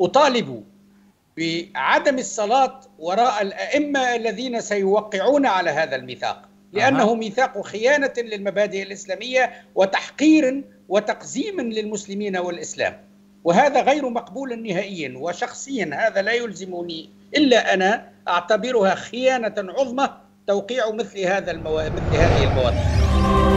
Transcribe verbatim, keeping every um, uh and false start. أطالب بعدم الصلاة وراء الأئمة الذين سيوقعون على هذا الميثاق، لأنه أه. ميثاق خيانة للمبادئ الإسلامية وتحقير وتقزيم للمسلمين والإسلام، وهذا غير مقبول نهائيا. وشخصيا هذا لا يلزمني إلا أنا أعتبرها خيانة عظمى توقيع مثل هذا المو... مثل هذه المواضيع.